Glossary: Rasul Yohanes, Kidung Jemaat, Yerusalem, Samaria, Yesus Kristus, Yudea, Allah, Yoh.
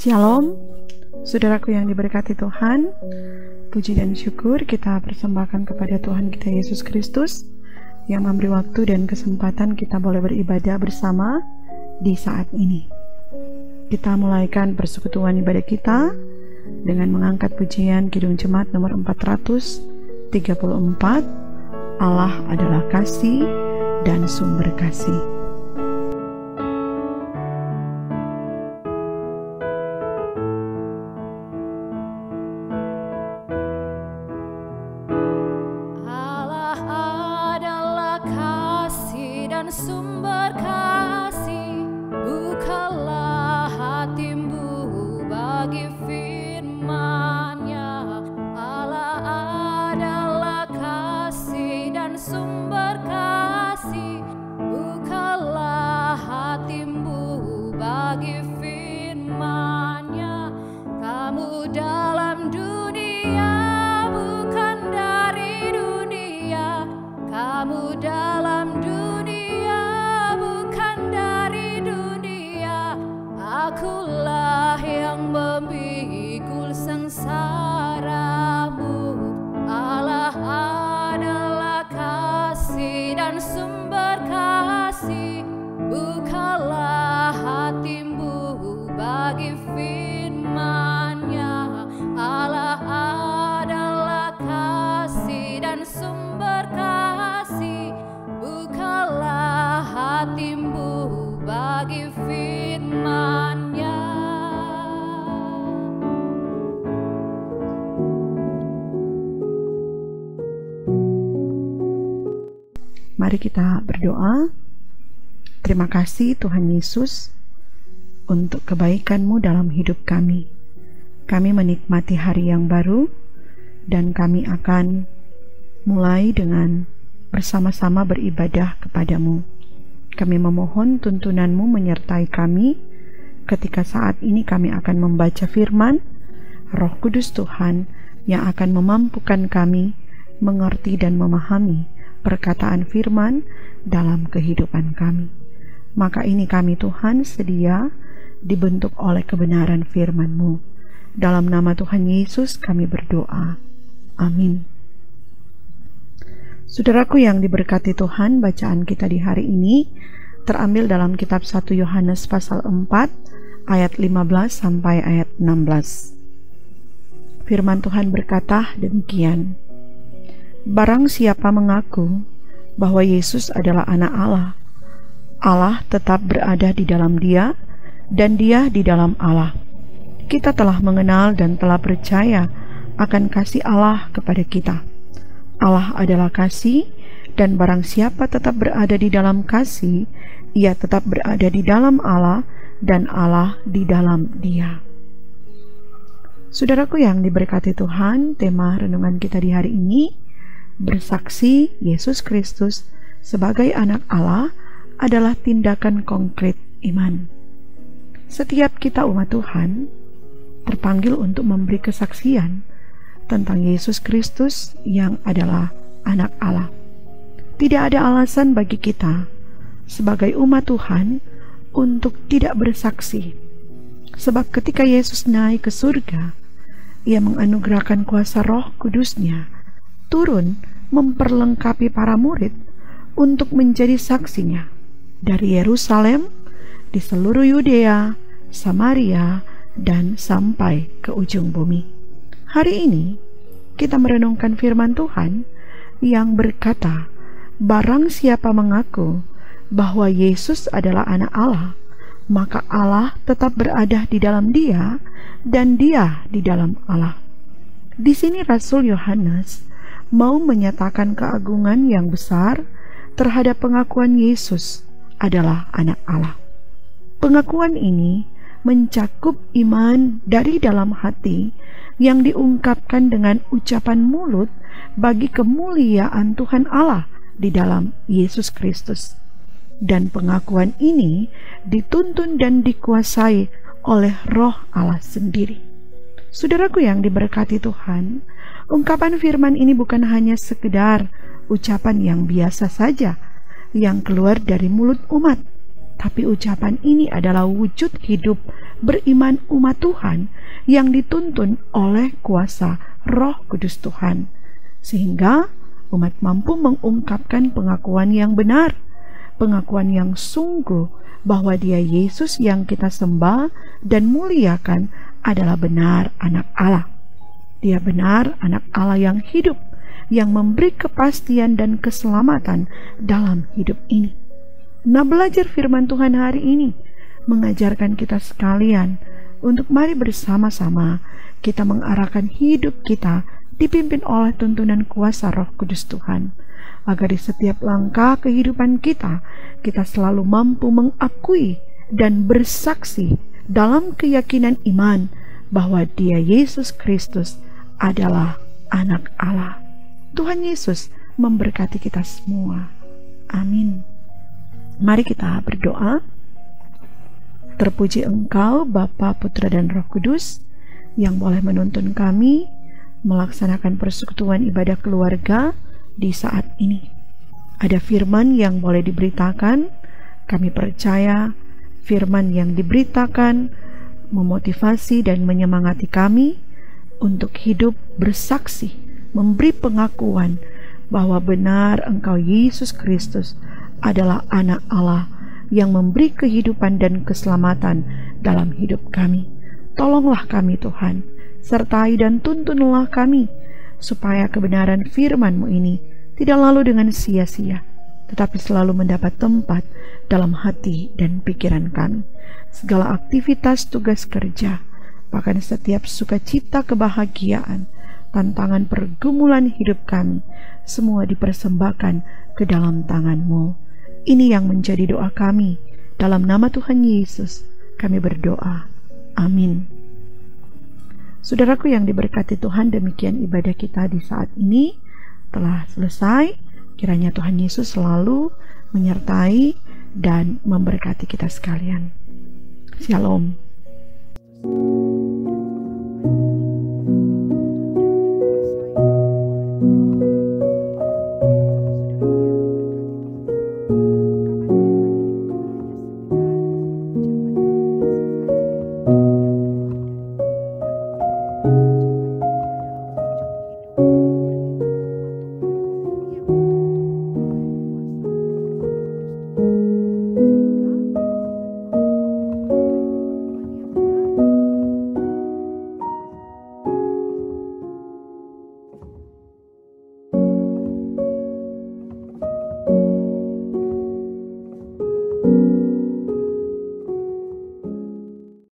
Shalom, saudaraku yang diberkati Tuhan. Puji dan syukur kita persembahkan kepada Tuhan kita Yesus Kristus yang memberi waktu dan kesempatan kita boleh beribadah bersama di saat ini. Kita mulaikan persekutuan ibadah kita dengan mengangkat pujian Kidung Jemaat nomor 434, Allah adalah kasih dan sumber kasih. Mari kita berdoa. Terima kasih Tuhan Yesus untuk kebaikan-Mu dalam hidup kami. Kami menikmati hari yang baru dan kami akan mulai dengan bersama-sama beribadah kepada-Mu. Kami memohon tuntunan-Mu menyertai kami ketika saat ini kami akan membaca firman Roh Kudus Tuhan yang akan memampukan kami mengerti dan memahami perkataan firman dalam kehidupan kami. Maka ini kami Tuhan sedia dibentuk oleh kebenaran firman-Mu. Dalam nama Tuhan Yesus kami berdoa. Amin. Saudaraku yang diberkati Tuhan, bacaan kita di hari ini terambil dalam kitab 1 Yohanes pasal 4 ayat 15 sampai ayat 16. Firman Tuhan berkata demikian: barang siapa mengaku bahwa Yesus adalah anak Allah, Allah tetap berada di dalam dia dan dia di dalam Allah. Kita telah mengenal dan telah percaya akan kasih Allah kepada kita. Allah adalah kasih, dan barang siapa tetap berada di dalam kasih, ia tetap berada di dalam Allah dan Allah di dalam dia. Saudaraku yang diberkati Tuhan, tema renungan kita di hari ini, bersaksi Yesus Kristus sebagai anak Allah adalah tindakan konkret iman. Setiap kita umat Tuhan terpanggil untuk memberi kesaksian tentang Yesus Kristus yang adalah anak Allah. Tidak ada alasan bagi kita sebagai umat Tuhan untuk tidak bersaksi. Sebab ketika Yesus naik ke surga, Ia menganugerahkan kuasa Roh Kudus-Nya turun memperlengkapi para murid untuk menjadi saksinya dari Yerusalem, di seluruh Yudea, Samaria, dan sampai ke ujung bumi. Hari ini kita merenungkan firman Tuhan yang berkata, barang siapa mengaku bahwa Yesus adalah anak Allah, maka Allah tetap berada di dalam dia dan dia di dalam Allah. Di sini Rasul Yohanes mau menyatakan keagungan yang besar terhadap pengakuan Yesus adalah anak Allah. Pengakuan ini mencakup iman dari dalam hati yang diungkapkan dengan ucapan mulut bagi kemuliaan Tuhan Allah di dalam Yesus Kristus. Dan pengakuan ini dituntun dan dikuasai oleh Roh Allah sendiri. Saudaraku yang diberkati Tuhan, ungkapan firman ini bukan hanya sekedar ucapan yang biasa saja yang keluar dari mulut umat, Tapi ucapan ini adalah wujud hidup beriman umat Tuhan yang dituntun oleh kuasa Roh Kudus Tuhan, sehingga umat mampu mengungkapkan pengakuan yang benar, pengakuan yang sungguh bahwa Dia Yesus yang kita sembah dan muliakan adalah benar Anak Allah. Dia benar Anak Allah yang hidup, yang memberi kepastian dan keselamatan dalam hidup ini. Nah, belajar firman Tuhan hari ini mengajarkan kita sekalian untuk mari bersama-sama kita mengarahkan hidup kita dipimpin oleh tuntunan kuasa Roh Kudus Tuhan, agar di setiap langkah kehidupan kita, kita selalu mampu mengakui dan bersaksi dalam keyakinan iman bahwa Dia Yesus Kristus adalah Anak Allah. Tuhan Yesus memberkati kita semua. Amin. Mari kita berdoa. Terpuji Engkau Bapa, Putra dan Roh Kudus, yang boleh menuntun kami melaksanakan persekutuan ibadah keluarga di saat ini. Ada firman yang boleh diberitakan. Kami percaya firman yang diberitakan memotivasi dan menyemangati kami untuk hidup bersaksi, memberi pengakuan bahwa benar Engkau Yesus Kristus adalah Anak Allah yang memberi kehidupan dan keselamatan dalam hidup kami. Tolonglah kami Tuhan, sertai dan tuntunlah kami, supaya kebenaran firman-Mu ini tidak lalu dengan sia-sia, tetapi selalu mendapat tempat dalam hati dan pikiran kami. Segala aktivitas tugas kerja, bahkan setiap sukacita kebahagiaan, tantangan pergumulan hidup kami, semua dipersembahkan ke dalam tangan-Mu. Ini yang menjadi doa kami. Dalam nama Tuhan Yesus kami berdoa. Amin. Saudaraku yang diberkati Tuhan, demikian ibadah kita di saat ini telah selesai. Kiranya Tuhan Yesus selalu menyertai dan memberkati kita sekalian. Shalom.